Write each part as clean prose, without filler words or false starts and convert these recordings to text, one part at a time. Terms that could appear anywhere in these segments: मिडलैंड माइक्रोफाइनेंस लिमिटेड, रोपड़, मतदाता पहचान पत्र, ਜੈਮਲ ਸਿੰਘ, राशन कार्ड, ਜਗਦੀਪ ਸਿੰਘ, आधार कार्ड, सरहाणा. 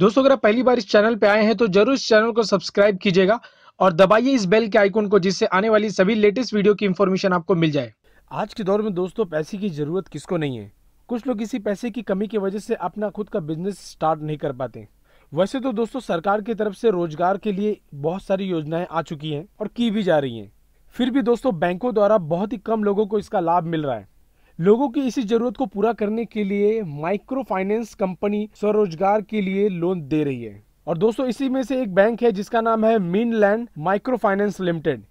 दोस्तों अगर आप पहली बार इस चैनल पे आए हैं तो जरूर इस चैनल को सब्सक्राइब कीजिएगा और दबाइए इस बेल के आइकॉन को, जिससे आने वाली सभी लेटेस्ट वीडियो की इंफॉर्मेशन आपको मिल जाए। आज के दौर में दोस्तों पैसे की जरूरत किसको नहीं है। कुछ लोग इसी पैसे की कमी की वजह से अपना खुद का बिजनेस स्टार्ट नहीं कर पाते। वैसे तो दोस्तों सरकार की तरफ से रोजगार के लिए बहुत सारी योजनाएं आ चुकी हैं और की भी जा रही हैं। फिर भी दोस्तों बैंकों द्वारा बहुत ही कम लोगों को इसका लाभ मिल रहा है। लोगों की इसी जरूरत को पूरा करने के लिए माइक्रो फाइनेंस कंपनी स्वरोजगार के लिए लोन दे रही है और दोस्तों इसी में से एक बैंक है जिसका नाम है मिडलैंड माइक्रोफाइनांस लिमिटेड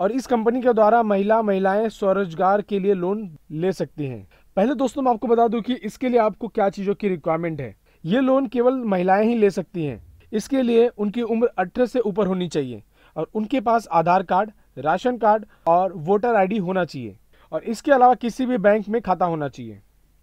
और इस कंपनी के द्वारा महिलाएं स्वरोजगार के लिए लोन ले सकती हैं। पहले दोस्तों मैं आपको बता दूं कि इसके लिए आपको क्या चीज़ों की रिक्वायरमेंट है। ये लोन केवल महिलाएं ही ले सकती हैं। इसके लिए उनकी उम्र 18 से ऊपर होनी चाहिए और उनके पास आधार कार्ड, राशन कार्ड और वोटर आईडी होना चाहिए और इसके अलावा किसी भी बैंक में खाता होना चाहिए।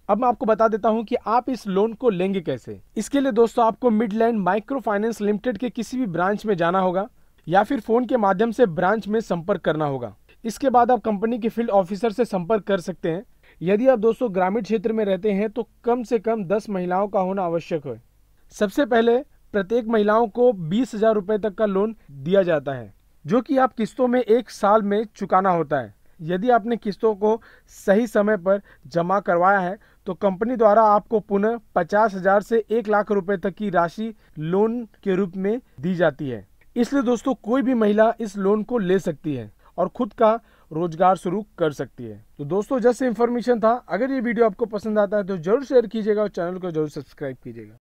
अब मैं आपको बता देता हूं कि आप इस लोन को लेंगे कैसे। इसके लिए दोस्तों आपको मिडलैंड माइक्रोफाइनेंस लिमिटेड के किसी भी ब्रांच में जाना होगा या फिर फोन के माध्यम से ब्रांच में संपर्क करना होगा। इसके बाद आप कंपनी के फील्ड ऑफिसर से संपर्क कर सकते हैं। यदि आप दोस्तों ग्रामीण क्षेत्र में रहते हैं तो कम से कम 10 महिलाओं का होना आवश्यक है। सबसे पहले प्रत्येक महिलाओं को 20,000 रुपये तक का लोन दिया जाता है जो कि आप किस्तों में 1 साल में चुकाना होता है। यदि आपने किस्तों को सही समय पर जमा करवाया है तो कंपनी द्वारा आपको पुनः 50,000 से 1 लाख रुपए तक की राशि लोन के रूप में दी जाती है। इसलिए दोस्तों कोई भी महिला इस लोन को ले सकती है और खुद का रोजगार शुरू कर सकती है। तो दोस्तों जस्ट इन्फॉर्मेशन था। अगर ये वीडियो आपको पसंद आता है तो जरूर शेयर कीजिएगा और चैनल को जरूर सब्सक्राइब कीजिएगा।